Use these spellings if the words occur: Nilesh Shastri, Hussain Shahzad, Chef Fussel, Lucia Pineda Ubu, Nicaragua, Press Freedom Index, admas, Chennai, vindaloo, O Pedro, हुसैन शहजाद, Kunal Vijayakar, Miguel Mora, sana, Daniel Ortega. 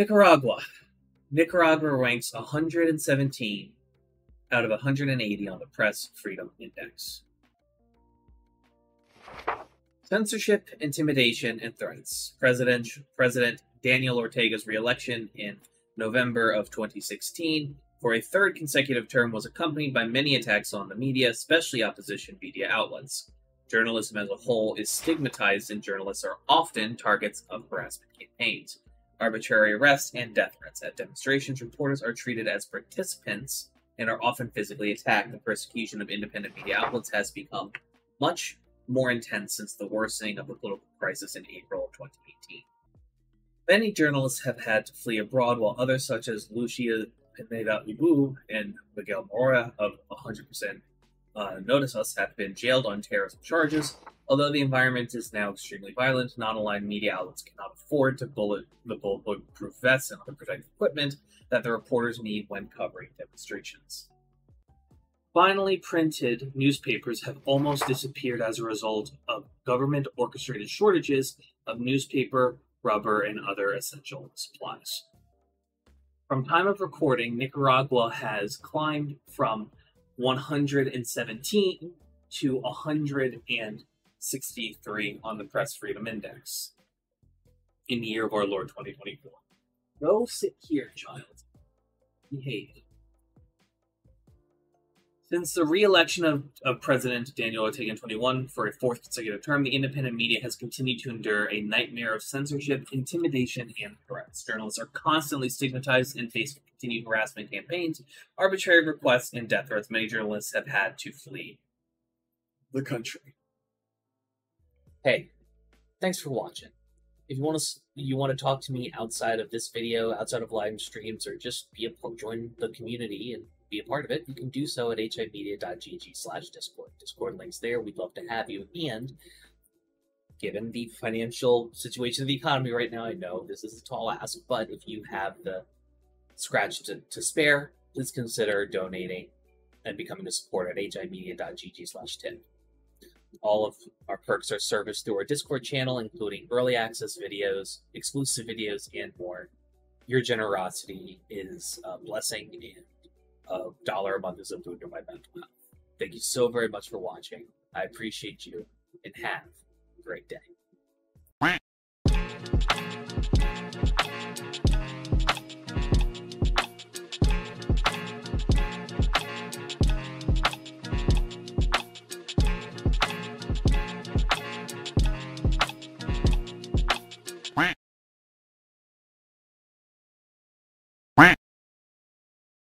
Nicaragua. Nicaragua ranks 117 out of 180 on the Press Freedom Index. Censorship, intimidation, and threats. President Daniel Ortega's re-election in November of 2016 for a third consecutive term was accompanied by many attacks on the media, especially opposition media outlets. Journalism as a whole is stigmatized, and journalists are often targets of harassment campaigns. Arbitrary arrests and death threats. At demonstrations, reporters are treated as participants and are often physically attacked. The persecution of independent media outlets has become much more intense since the worsening of the political crisis in April of 2018. Many journalists have had to flee abroad, while others, such as Lucia Pineda Ubu and Miguel Mora of 100% Notice Us, have been jailed on terrorism charges. Although the environment is now extremely violent, non-aligned media outlets cannot afford to bulletproof vests and other protective equipment that the reporters need when covering demonstrations. Finally, printed newspapers have almost disappeared as a result of government-orchestrated shortages of newspaper, rubber, and other essential supplies. From time of recording, Nicaragua has climbed from 117 to 163 on the Press Freedom Index in the year of our Lord 2024. Go sit here, child. Behave. Since the re-election of President Daniel Ortega in 2021 for a fourth consecutive term, the independent media has continued to endure a nightmare of censorship, intimidation, and threats. Journalists are constantly stigmatized and faced with continued harassment campaigns, arbitrary requests, and death threats. Many journalists have had to flee the country. Hey, thanks for watching. If you want to talk to me outside of this video, outside of live streams, or just join the community and be a part of it, you can do so at himedia.gg/discord. Discord links there. We'd love to have you. And given the financial situation of the economy right now, I know this is a tall ask, but if you have the scratch to spare, please consider donating and becoming a supporter at himedia.gg/tip. All of our perks are serviced through our Discord channel, including early access videos, exclusive videos, and more. Your generosity is a blessing, and $1 a month is a boon to my mental health. Thank you so very much for watching. I appreciate you, and have a great day.